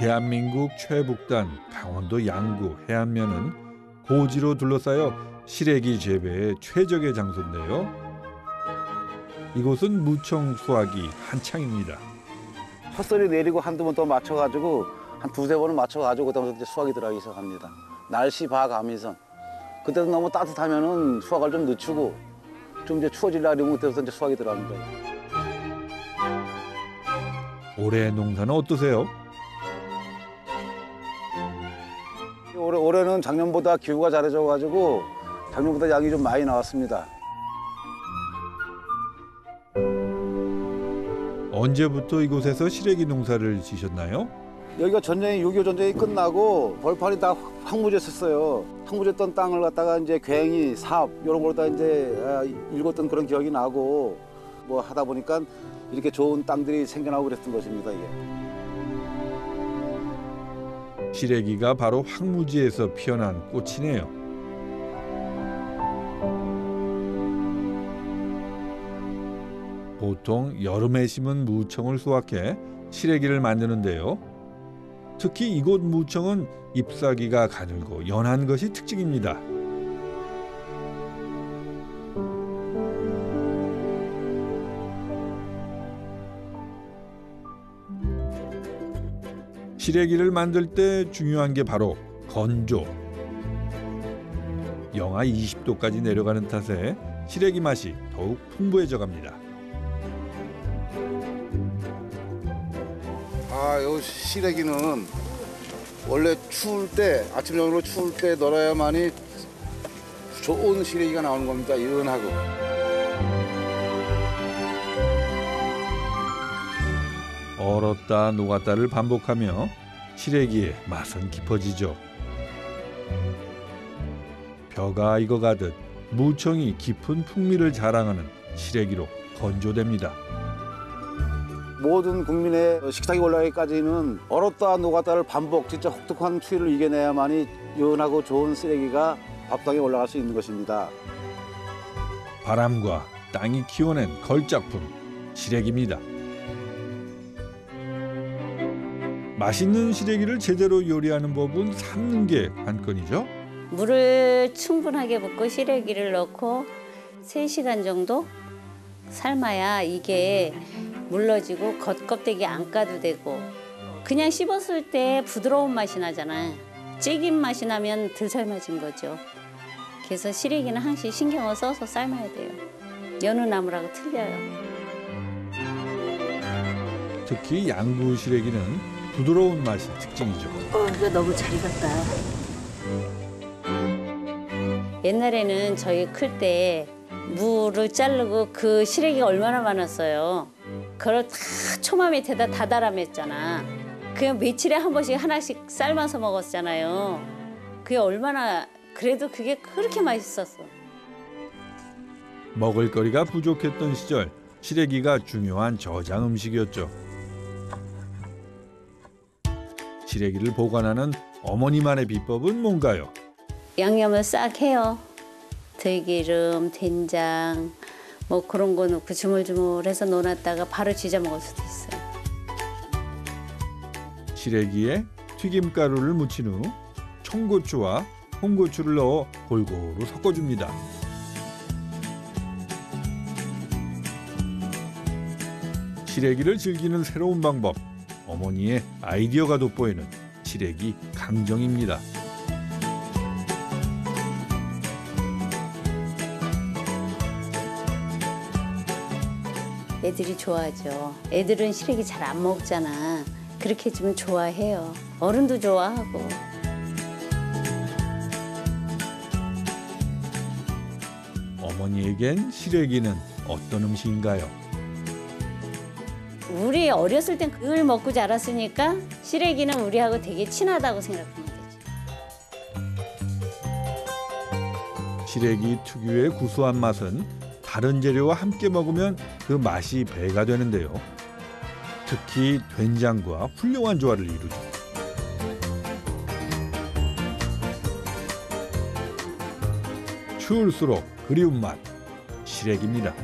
대한민국 최북단 강원도 양구 해안면은 고지로 둘러싸여 시래기 재배의 최적의 장소인데요. 이곳은 무청 수확이 한창입니다. 헛소리 내리고 한두 번 더 맞춰가지고 한 두세 번은 맞춰가지고 그다음에 이제 수확이 들어가기 시작합니다. 날씨 봐가면서 그때도 너무 따뜻하면은 수확을 좀 늦추고 좀 이제 추워질라 그러면 그때부터 이제 수확이 들어갑니다. 올해 농사는 어떠세요? 올해는 작년보다 기후가 잘해져가지고 작년보다 양이 좀 많이 나왔습니다. 언제부터 이곳에서 시래기 농사를 지셨나요? 여기가 전쟁이 6.25 전쟁이 끝나고 벌판이 다 황무지였었어요. 황무지였던 땅을 갖다가 이제 괭이, 삽 이런 걸로 다 이제 일궜던 그런 기억이 나고 뭐 하다 보니까 이렇게 좋은 땅들이 생겨나고 그랬던 것입니다. 이게. 시래기가 바로 황무지에서 피어난 꽃이네요. 보통 여름에 심은 무청을 수확해 시래기를 만드는데요. 특히 이곳 무청은 잎사귀가 가늘고 연한 것이 특징입니다. 시래기를 만들 때 중요한 게 바로 건조. 영하 20도까지 내려가는 탓에 시래기 맛이 더욱 풍부해져 갑니다. 아, 요 시래기는 원래 추울 때, 아침 저녁으로 추울 때 널어야만이 좋은 시래기가 나오는 겁니다. 이른하고. 얼었다 녹았다를 반복하며 시래기의 맛은 깊어지죠. 벼가 익어가듯 무청이 깊은 풍미를 자랑하는 시래기로 건조됩니다. 모든 국민의 식탁에 올라가기까지는 얼었다 녹았다를 반복, 진짜 혹독한 추위를 이겨내야만이 연하고 좋은 시래기가 밥상에 올라갈 수 있는 것입니다. 바람과 땅이 키워낸 걸작품, 시래기입니다. 맛있는 시래기를 제대로 요리하는 법은 삶는 게 관건이죠. 물을 충분하게 붓고 시래기를 넣고 3시간 정도 삶아야 이게 물러지고 겉껍데기 안 까도 되고 그냥 씹었을 때 부드러운 맛이 나잖아. 찌긴 맛이 나면 덜 삶아진 거죠. 그래서 시래기는 항상 신경을 써서 삶아야 돼요. 여느 나물하고 틀려요. 특히 양구 시래기는 부드러운 맛이 특징이죠. 이거 너무 잘 익었다. 옛날에는 저희 클 때 무를 자르고 그 시래기가 얼마나 많았어요. 그걸 다 초마 밑에다 다 달아맸잖아. 그냥 며칠에 한 번씩 하나씩 삶아서 먹었잖아요. 그게 얼마나 그래도 그게 그렇게 맛있었어. 먹을거리가 부족했던 시절 시래기가 중요한 저장 음식이었죠. 시래기를 보관하는 어머니만의 비법은 뭔가요? 양념을 싹 해요. 들기름, 된장 뭐 그런 거 넣고 주물주물해서 넣어놨다가 바로 지져 먹을 수도 있어요. 시래기에 튀김가루를 묻힌 후 청고추와 홍고추를 넣어 골고루 섞어줍니다. 시래기를 즐기는 새로운 방법. 어머니의 아이디어가 돋보이는 시래기 강정입니다. 애들이 좋아하죠. 애들은 시래기 잘 안 먹잖아. 그렇게 해주면 좋아해요. 어른도 좋아하고. 어머니에겐 시래기는 어떤 음식인가요? 우리 어렸을 땐 그걸 먹고 자랐으니까 시래기는 우리하고 되게 친하다고 생각하면 되죠. 시래기 특유의 구수한 맛은 다른 재료와 함께 먹으면 그 맛이 배가 되는데요. 특히 된장과 훌륭한 조화를 이루죠. 추울수록 그리운 맛, 시래기입니다.